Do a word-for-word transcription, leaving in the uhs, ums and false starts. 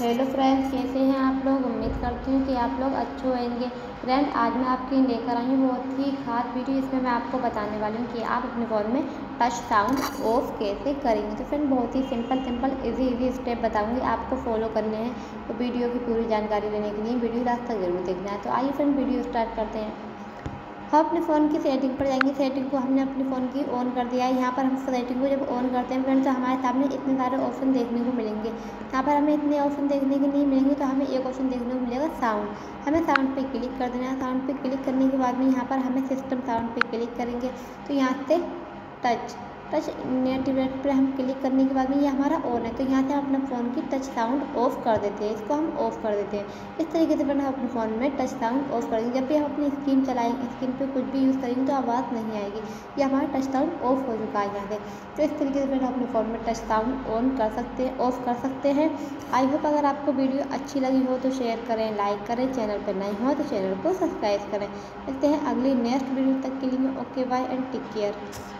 Hello friends, कैसे हैं आप लोग। उम्मीद करती हूँ कि आप लोग अच्छे होंगे। फ्रेंड, आज मैं आपके लेकर आई हूँ बहुत ही खास वीडियो। इसमें मैं आपको बताने वाली हूँ कि आप अपने फ़ोन में टच साउंड ऑफ कैसे करेंगे। तो फ्रेंड, बहुत ही simple simple easy easy step बताऊँगी, आपको फॉलो करने हैं। तो वीडियो की पूरी जानकारी लेने के लिए वीडियो लास्ट तक जरूर देखना है। तो आइए फ्रेंड, वीडियो स्टार्ट करते हैं। हम अपने फ़ोन की सेटिंग पर जाएंगे। सेटिंग को हमने अपने फ़ोन की ऑन कर दिया है। यहाँ पर हम सेटिंग को जब ऑन करते हैं फ्रेंड, तो हमारे सामने इतने सारे ऑप्शन देखने को मिलेंगे। यहाँ पर हमें इतने ऑप्शन देखने के नहीं मिलेंगे, तो हमें एक ऑप्शन देखने को मिलेगा साउंड। हमें साउंड पे क्लिक कर देना है। साउंड पे क्लिक करने के बाद में यहाँ पर हमें सिस्टम साउंड पे क्लिक करेंगे। तो यहाँ से टच टच नेटिवेट पर हम क्लिक करने के बाद में ये हमारा ऑन है। तो यहाँ से हम अपने फ़ोन की टच साउंड ऑफ कर देते हैं। इसको हम ऑफ़ कर देते हैं। इस तरीके से हम अपने फ़ोन में टच साउंड ऑफ कर देंगे। जब भी हम अपनी स्क्रीन चलाएंगे, स्क्रीन पे कुछ भी यूज़ करेंगे, तो आवाज़ नहीं आएगी। ये हमारा टच साउंड ऑफ हो चुका है यहाँ से। तो इस तरीके से हम अपने फ़ोन में टच साउंड ऑन कर सकते हैं, ऑफ़ कर सकते हैं। आई होप अगर आपको वीडियो अच्छी लगी हो तो शेयर करें, लाइक करें। चैनल पर नए हो तो चैनल को सब्सक्राइब करें। मिलते हैं अगली नेक्स्ट वीडियो तक के लिए। Okay, bye and take care.